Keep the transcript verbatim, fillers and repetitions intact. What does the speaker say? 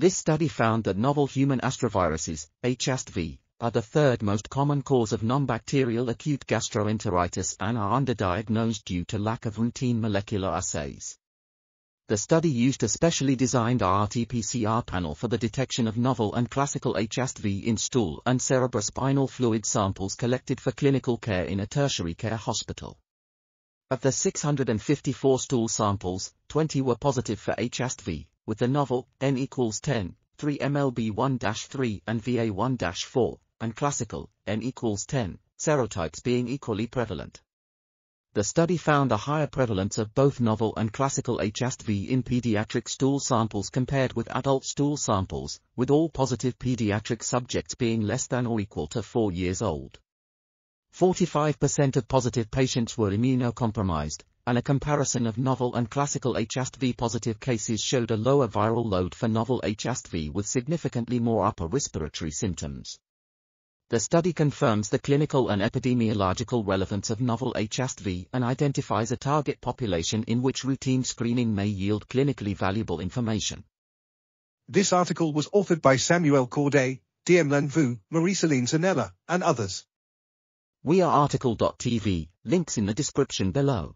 This study found that novel human astroviruses, H A stV, are the third most common cause of non-bacterial acute gastroenteritis and are underdiagnosed due to lack of routine molecular assays. The study used a specially designed R T P C R panel for the detection of novel and classical H A stV in stool and cerebrospinal fluid samples collected for clinical care in a tertiary care hospital. Of the six hundred fifty-four stool samples, twenty were positive for H A stV, with the novel N equals ten, three M L B one dash three and V A one dash four, and classical N equals ten, serotypes being equally prevalent. The study found a higher prevalence of both novel and classical H A stV in pediatric stool samples compared with adult stool samples, with all positive pediatric subjects being less than or equal to four years old. forty-five percent of positive patients were immunocompromised, and a comparison of novel and classical H A stV positive cases showed a lower viral load for novel H A stV with significantly more upper respiratory symptoms. The study confirms the clinical and epidemiological relevance of novel H A stV and identifies a target population in which routine screening may yield clinically valuable information. This article was authored by Samuel Cordey, Diem-Lan Vu, Marie-Celine Zanella, and others. We are article dot T V, links in the description below.